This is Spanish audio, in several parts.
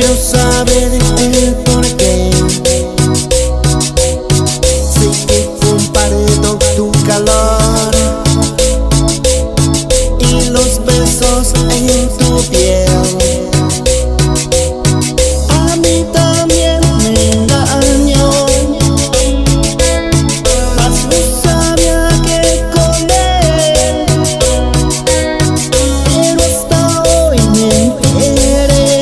yo sabré descubrir por qué. Sé que comparé todo tu calor y los besos en tu piel. A mí también me engañó, mas no sabía qué comer. Pero hasta hoy me enteré.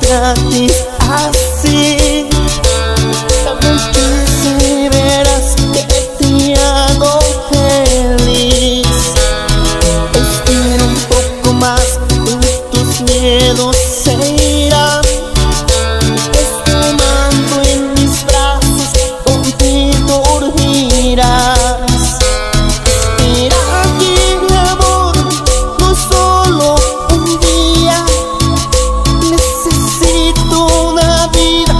trates así. Sabes que si verás que te hago feliz. Espera un poco más y tus miedos se irán. Estás amando en mis brazos, contigo dormirás. Necesito una vida.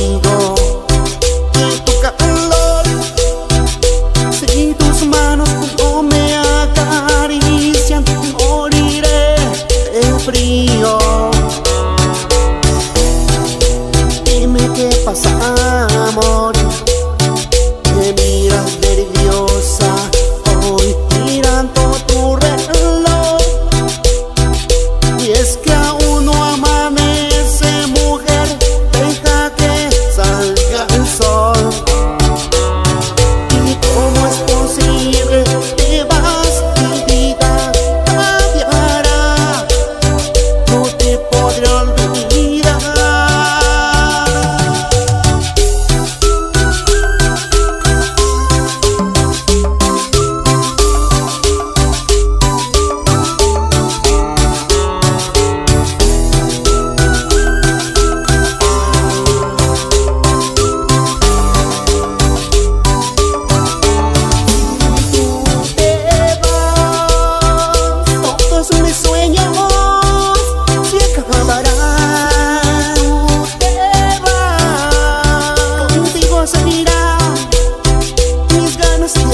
conmigo. Toca el dolor, seguí tus manos como me acarician. Moriré de frío. Dime qué pasa, amor. Me miras nerviosa hoy mirando tu reloj. Y es que aún no amanece, mujer, deja que salga el sol. ¿Y cómo es posible? Te vas, mi vida cambiará. No te podré olvidar.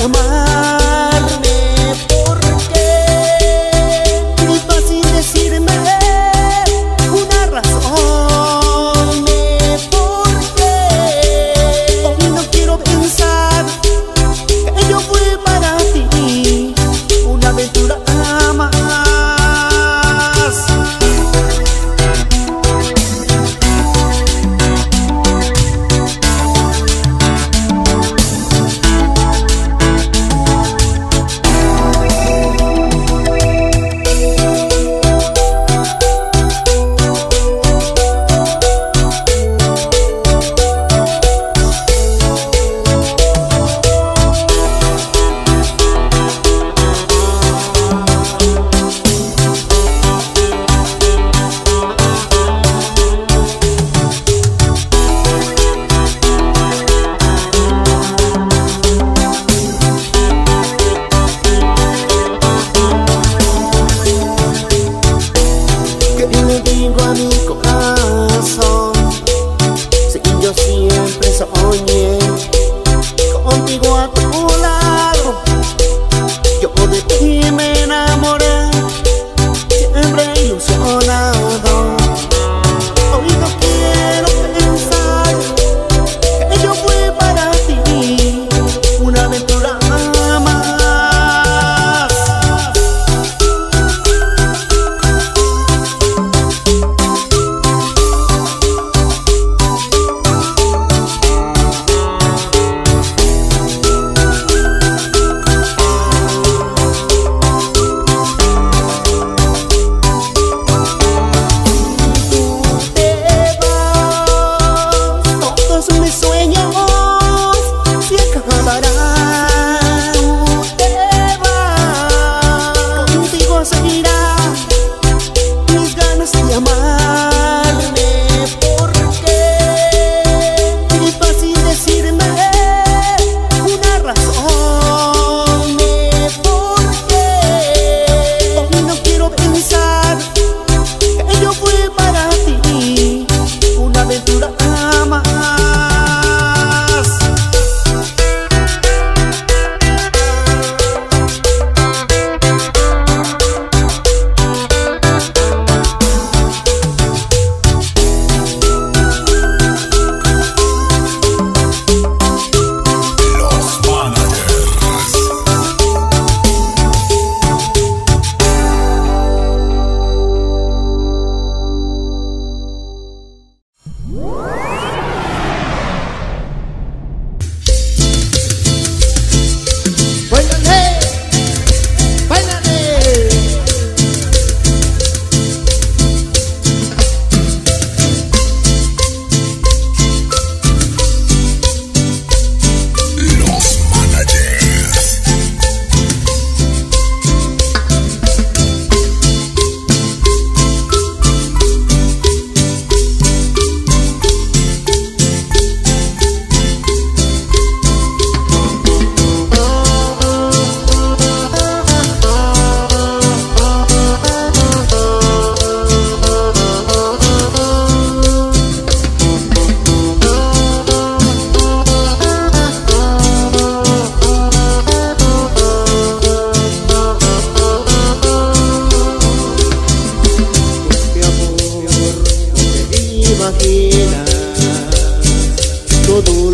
Amarme, porque es fácil decirme una razón. Porque hoy no quiero pensar que yo fui para ti una aventura más. Yo siempre soñé contigo a tu lado. Yo de ti me enamoré, siempre ilusionado. Hoy no quiero pensar que yo fui para ti una aventura más.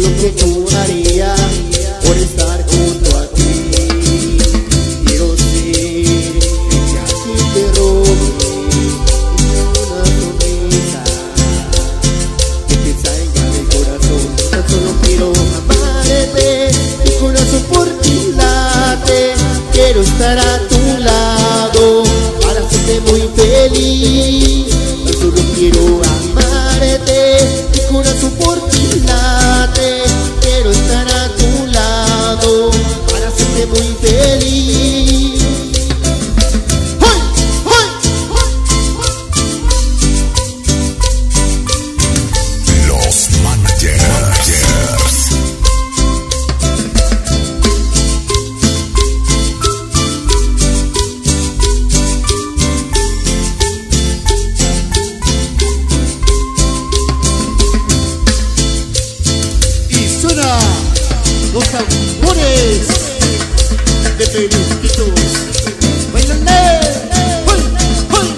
lo que yo no haría por estar junto a ti. Quiero ser el que así te robe una sonrisa que te salga del corazón. Tan solo quiero amarte, mi corazón por ti late. Quiero estar a tu lado para hacerte muy feliz. Tan solo quiero amarte, mi corazón por ti late. Quiero estar a tu lado para hacerte muy feliz. Los tambores de Perisquitos, ¡bailanle! ¡Hoy! ¡Hoy!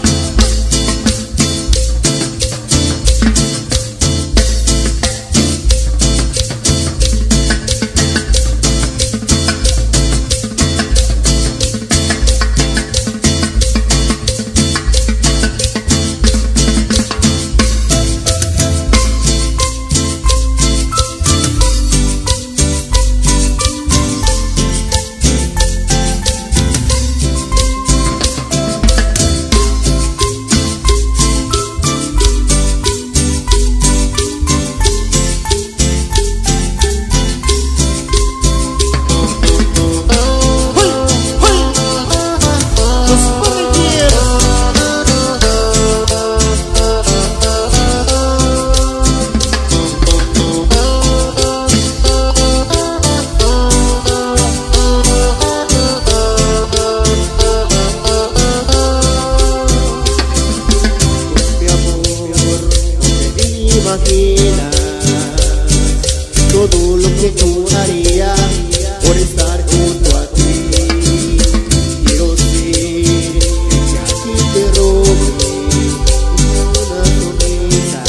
Todo lo que yo haría por estar junto a ti. Quiero ser el que así te robe una sonrisa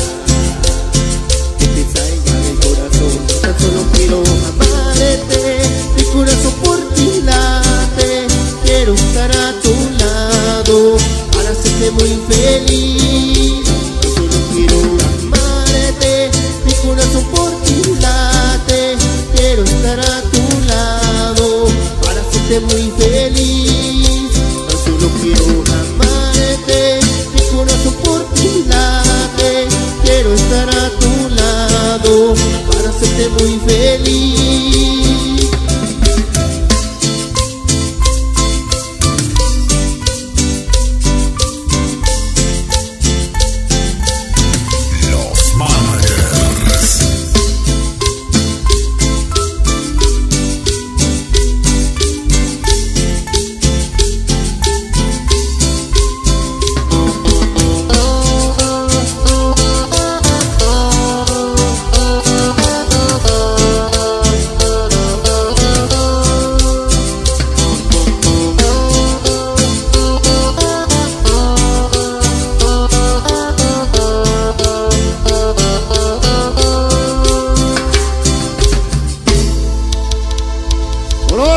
que te salga del corazón. Tan solo quiero amarte, mi corazón por ti late. Quiero estar a tu lado para hacerte muy feliz. Tan solo quiero amarte, mi corazón por ti late. Quiero estar a tu lado para hacerte muy feliz. Tan solo quiero amarte, mi corazón por ti late. Quiero estar a tu lado para hacerte muy feliz.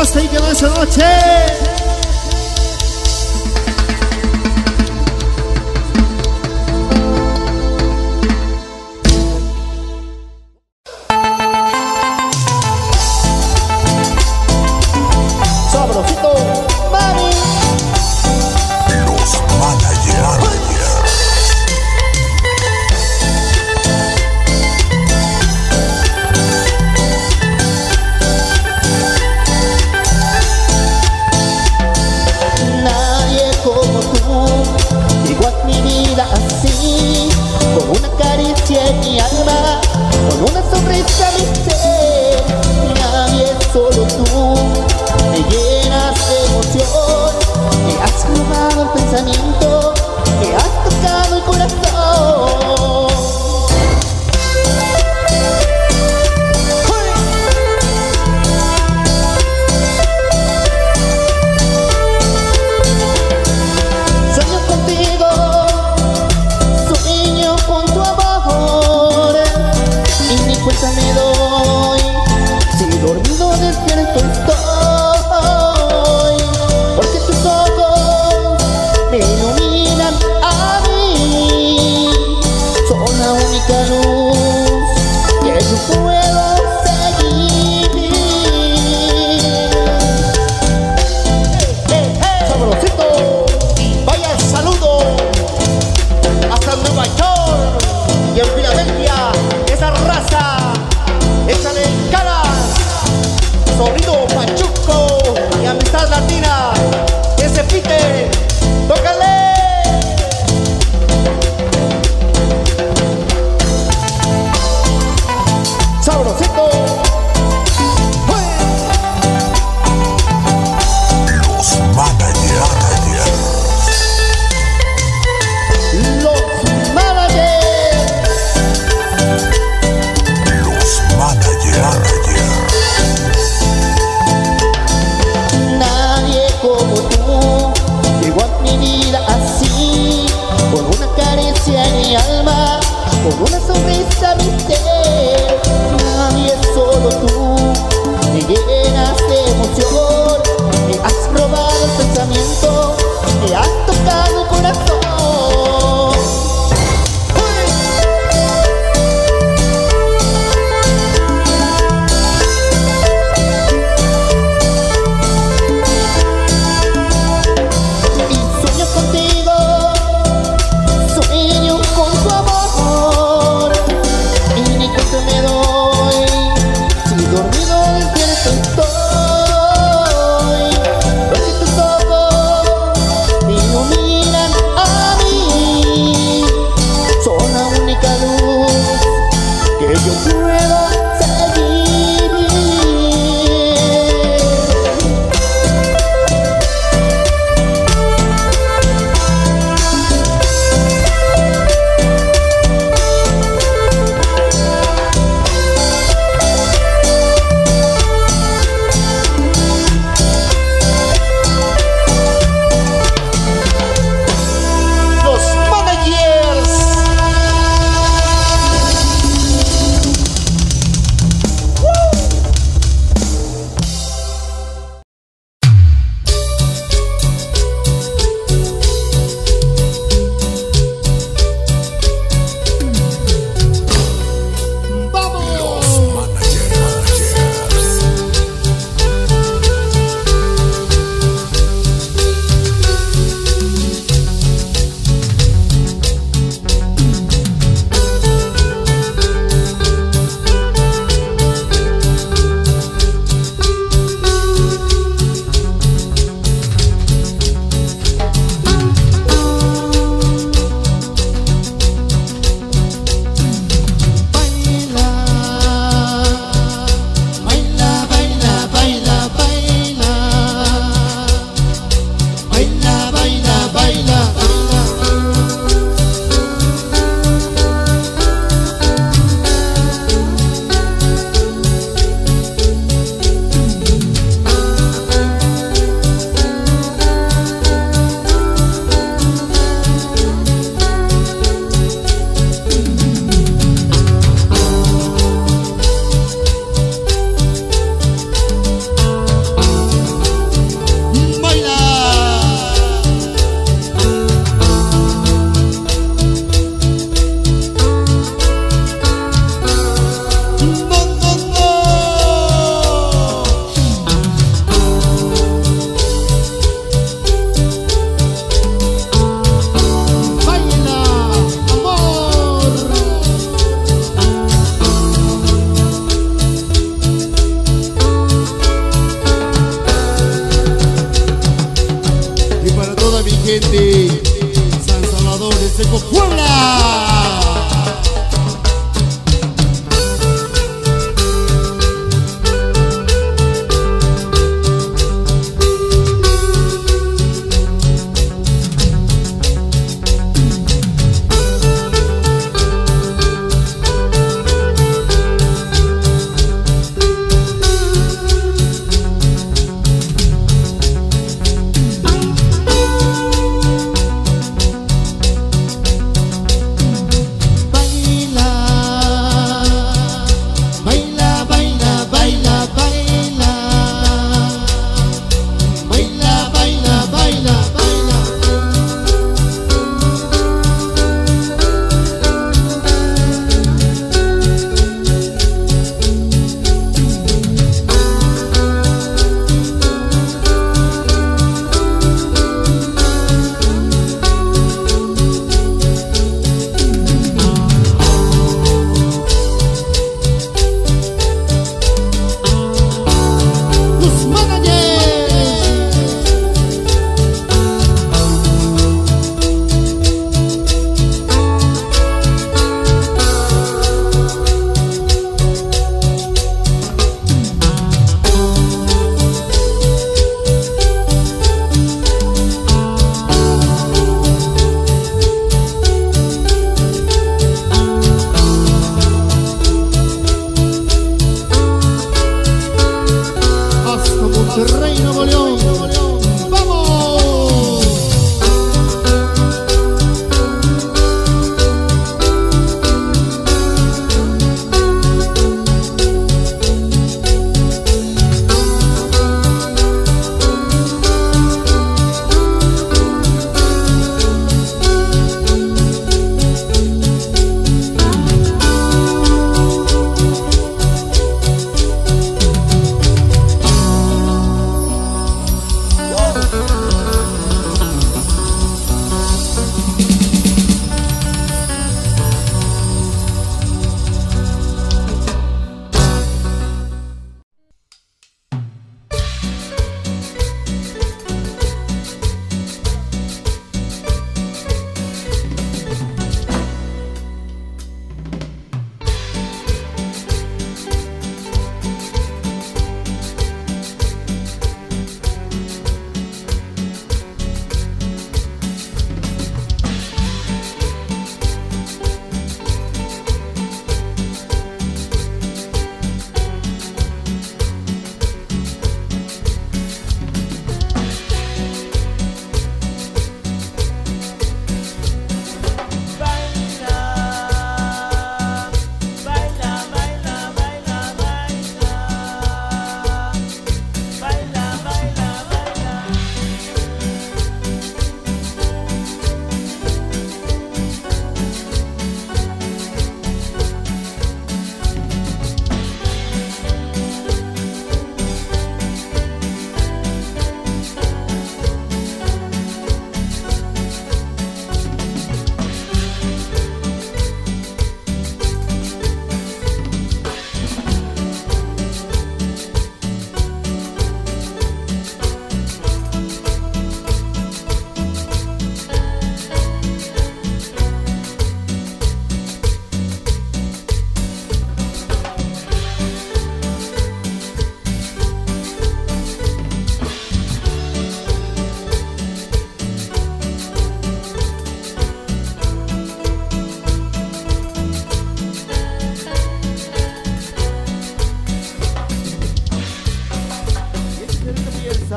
¡Hasta ahí que va esa noche! ¡Sabrosito! ¡Mami! Los Managers. sabrosito. Los managers. Los managers. Los managers. Nadie como tú llegó a mi vida así, con una caricia en mi alma, con una sonrisa misteriosa.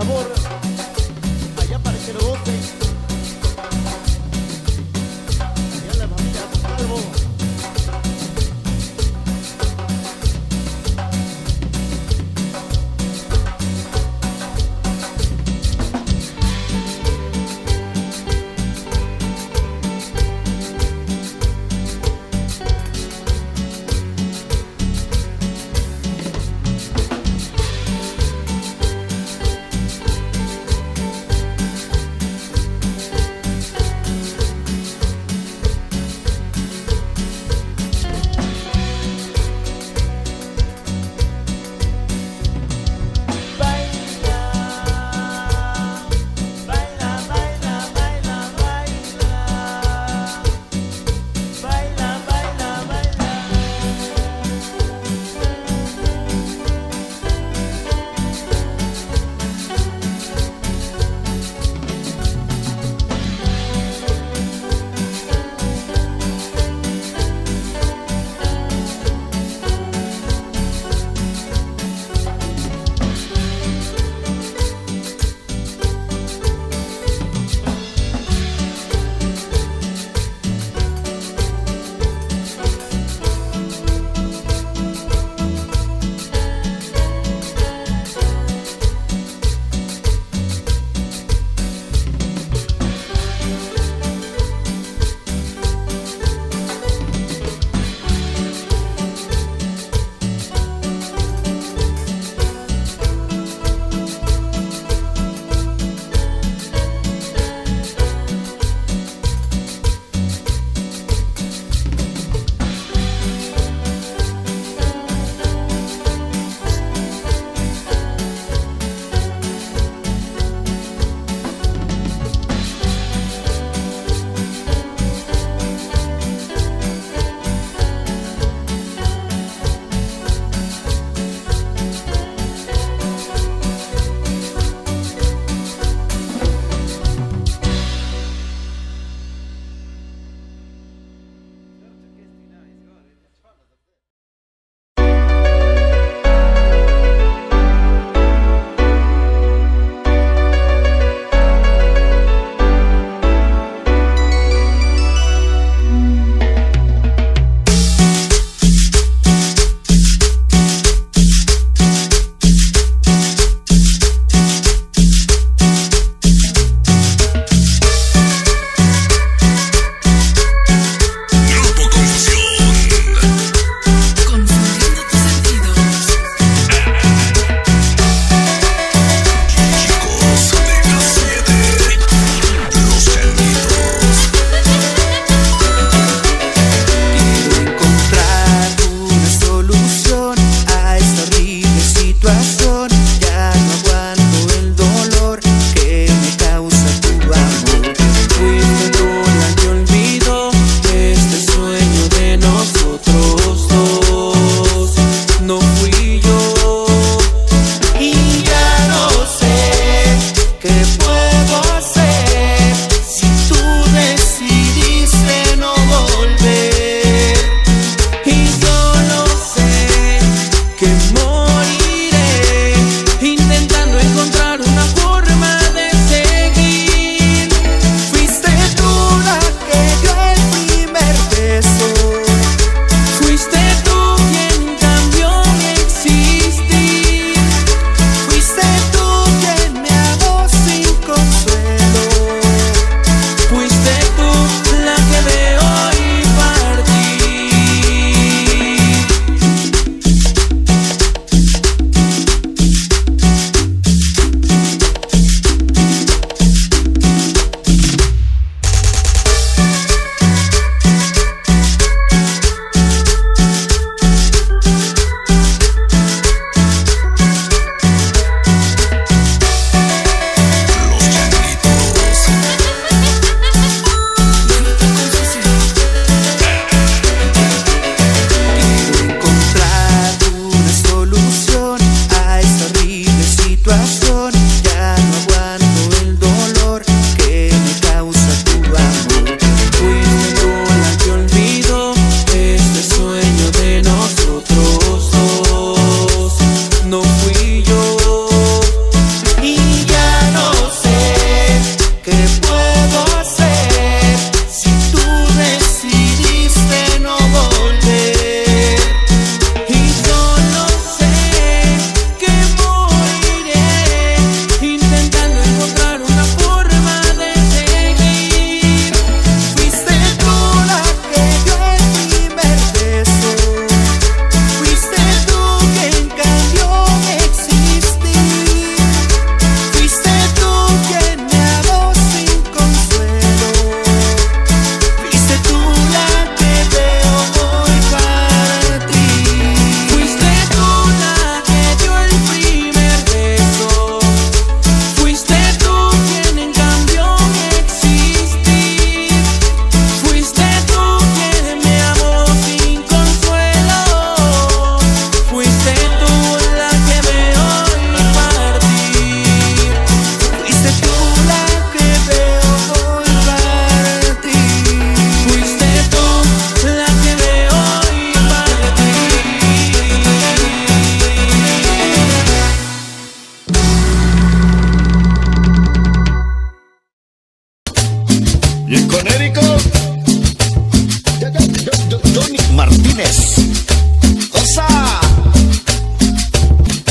sabor, allá parece los botes, allá la familia Calvo.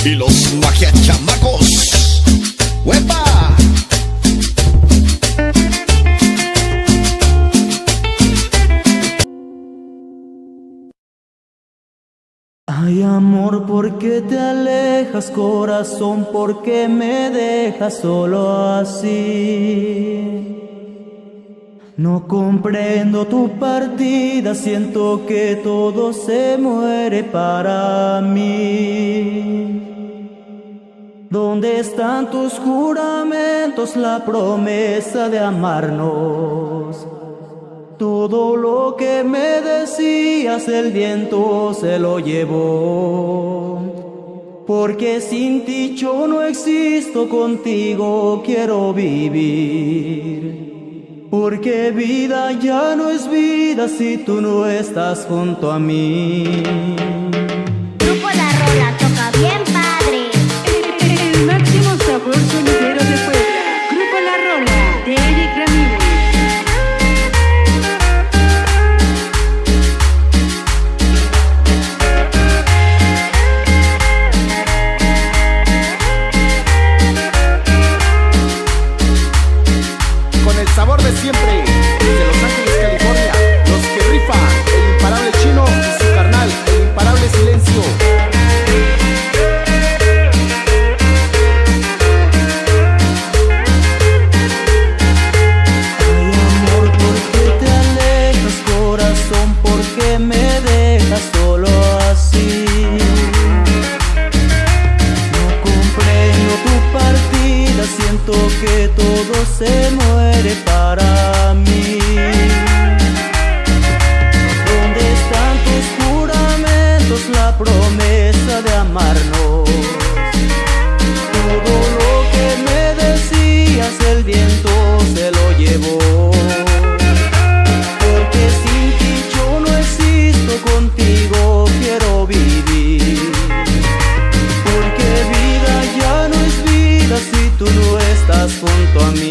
y los magia chamacos. ¡Huepa! Ay, amor, ¿por qué te alejas, corazón? ¿Por qué me dejas solo así? No comprendo tu partida, siento que todo se muere para mí. ¿Dónde están tus juramentos, la promesa de amarnos? Todo lo que me decías, el viento se lo llevó. Porque sin ti yo no existo, contigo quiero vivir. Porque vida ya no es vida si tú no estás junto a mí. Grupo La Rola toca bien padre. El máximo sabor sonidero de Puebla. Grupo La Rola de Eric Ramírez. Con el sabor de siempre, desde Los Ángeles, California, los que rifan, el imparable Chino y su carnal, el imparable Silencio. Ay, amor, ¿por qué te alejas, corazón? ¿Por qué me dejas solo así? No comprendo tu partida, siento que todo se muere para mí. ¿Dónde están tus juramentos, la promesa de amarnos? Todo lo que me decías, el viento se lo llevó. Porque sin ti yo no existo, contigo quiero vivir. Porque vida ya no es vida si tú no estás junto a mí.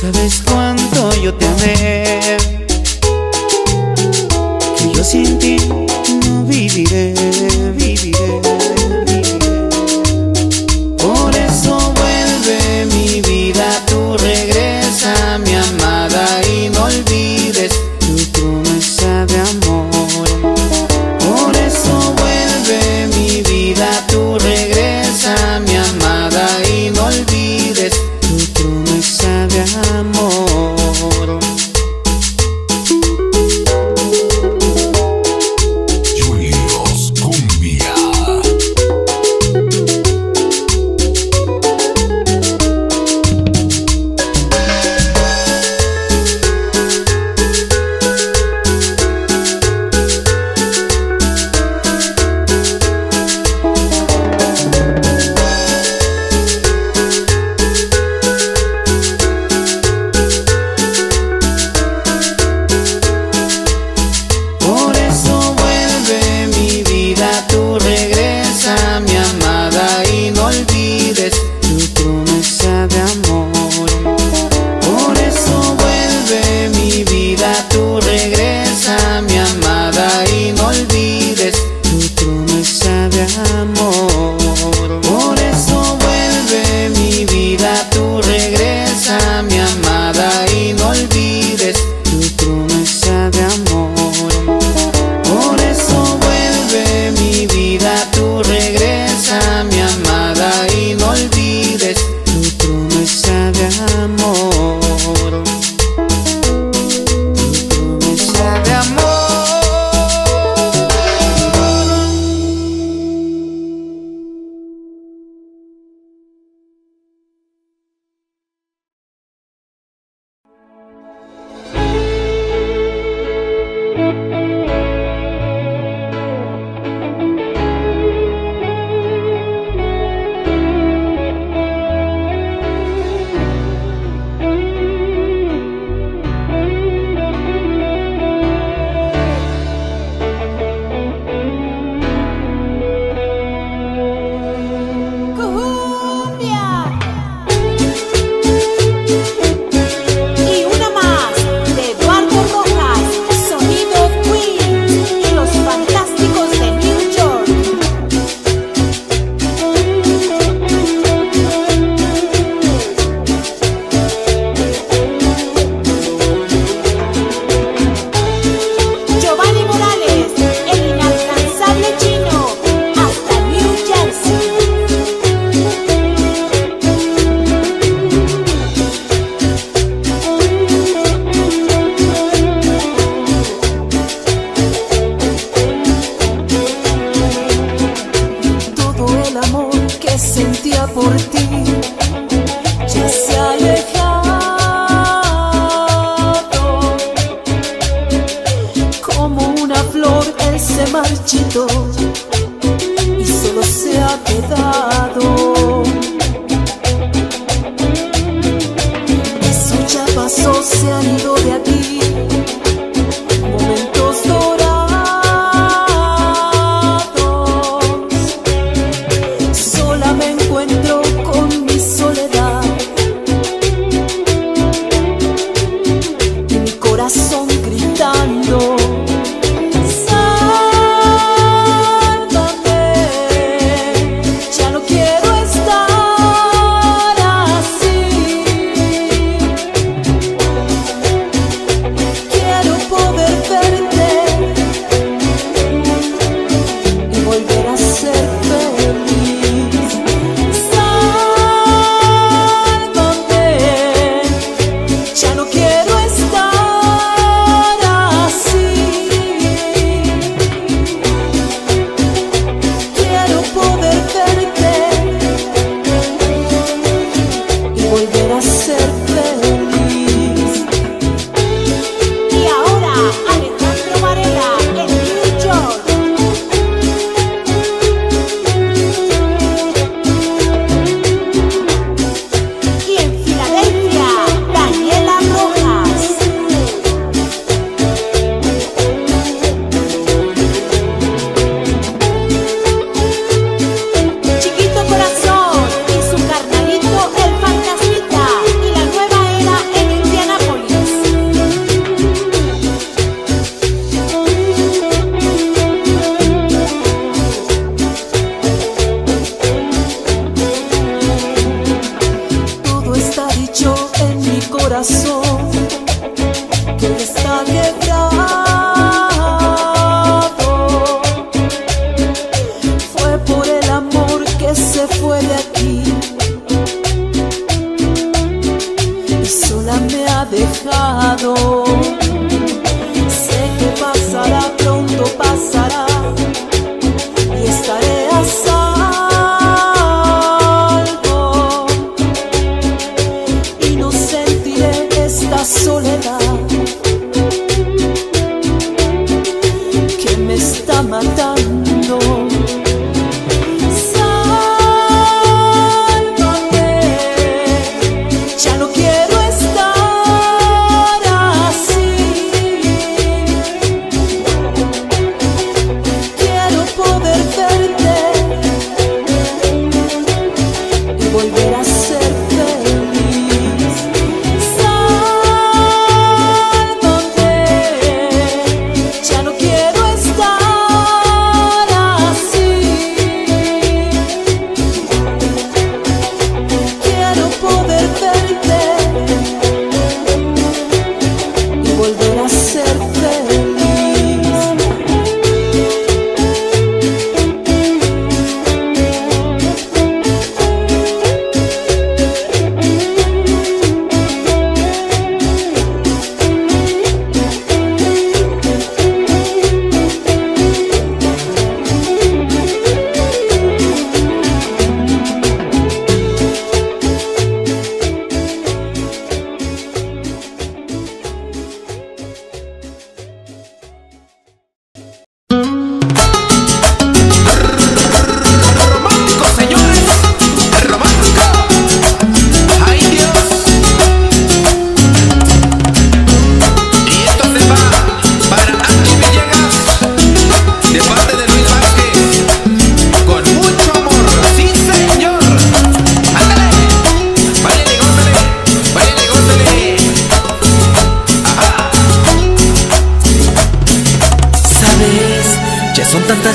sabes cuánto yo te amé, que yo sin ti no viviré, viviré, viviré. Por eso vuelve mi vida, tú regresa mi amada y no olvides tu promesa de amor. Por eso vuelve mi vida, tú regresa mi amada y no olvides tu promesa de amor. corazón que hoy está quebrado. Fue por el amor que se fue de aquí y sola me ha dejado. Sé que pasará, pronto pasará, y estaré a salvo. Soledad que me está matando. Sálvame, ya no quiero estar así. Quiero poder verte y volver a ser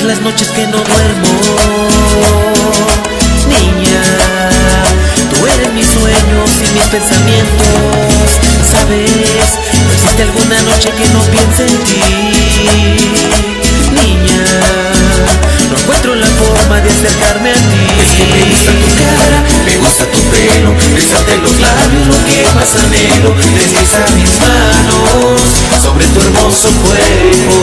las noches que no duermo. Niña, tú eres mis sueños y mis pensamientos. Sabes, no existe alguna noche que no piense en ti. Niña, no encuentro la forma de acercarme a ti. Es que me gusta tu cara, me gusta tu pelo, besarte los labios, lo que más anhelo. Desliza mis manos sobre tu hermoso cuerpo.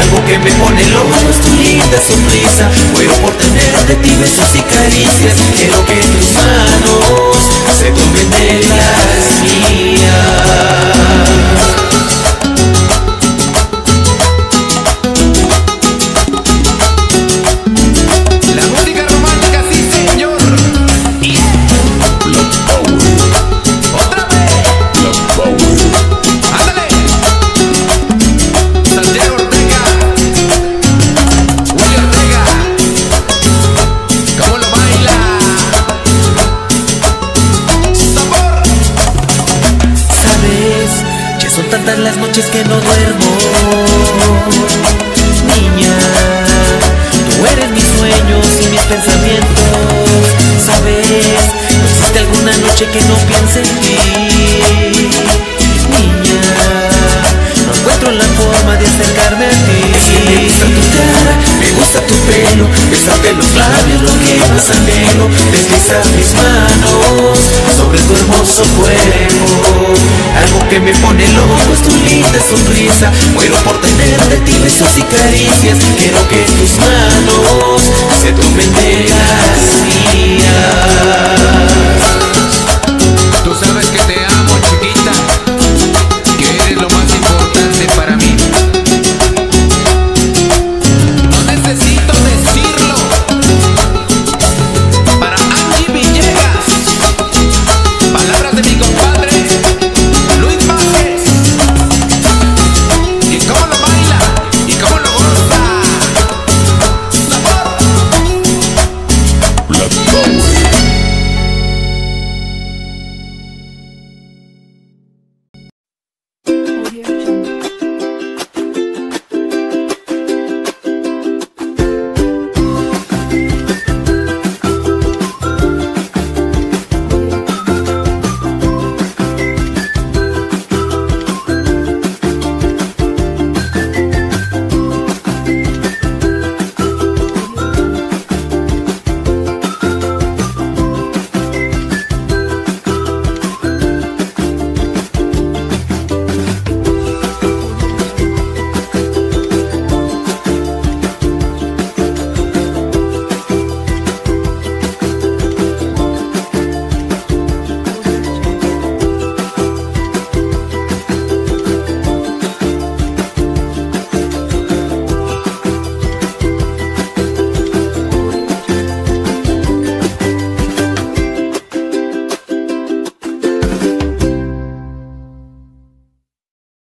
Algo que me pone loco es tu linda sonrisa. Muero por tener de ti besos y caricias. Quiero que tus manos se convierten en las mías. La música romántica, sí señor. Yeah. Love Power. Otra vez. Love Power. Ándale. Santiago. Las noches que no duermo. Niña, tú eres mis sueños y mis pensamientos. Sabes, no existe alguna noche que no piense en ti. Niña, no encuentro la forma de acercarme a ti. Es que me gusta tu cara, me gusta tu pelo, besarte los labios, lo que más anhelo. Deslizas mis manos sobre tu hermoso cuerpo. Algo que me pone loco es tu linda sonrisa. Muero por tener de ti besos y caricias. Quiero que tus manos